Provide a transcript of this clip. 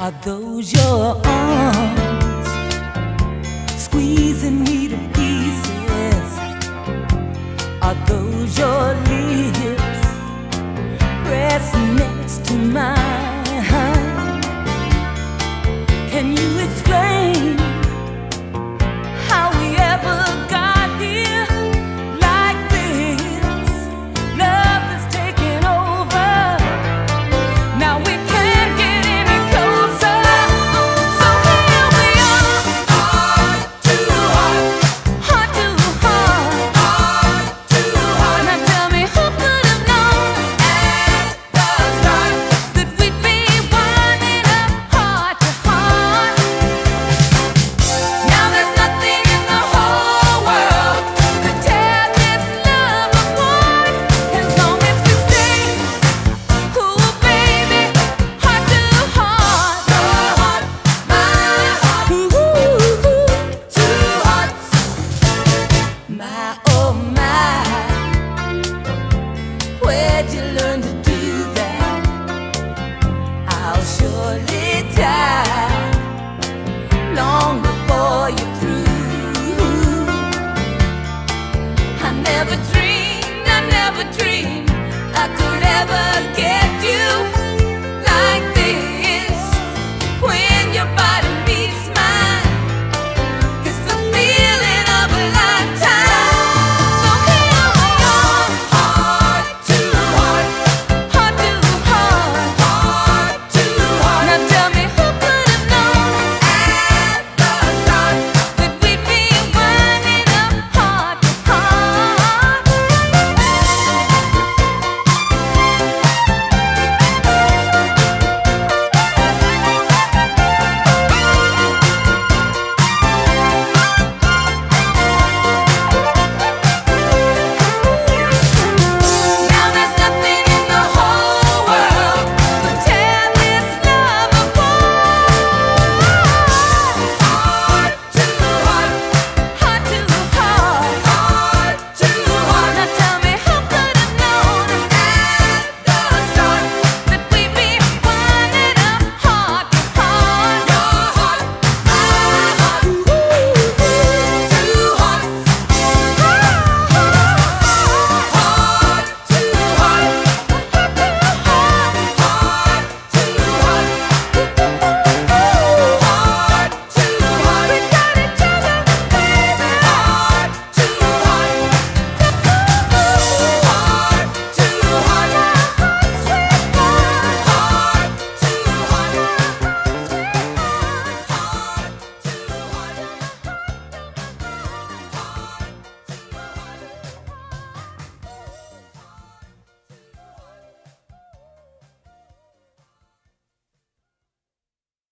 Are those your arms squeezing me to pieces? Are those your lips pressed next to mine? Can you explain how we ever got here like this? Love is taking over. Now we can't get any closer. So here we are, heart to heart, heart to heart, heart to heart. Now tell me, who could have known at the start that we'd be winding up heart to heart? Now there's nothing in the whole world could tear this love apart. As long as we stay cool, baby, heart to heart. My heart, ooh, two hearts. My, oh my, where'd you learn to do that? I'll surely die long ago.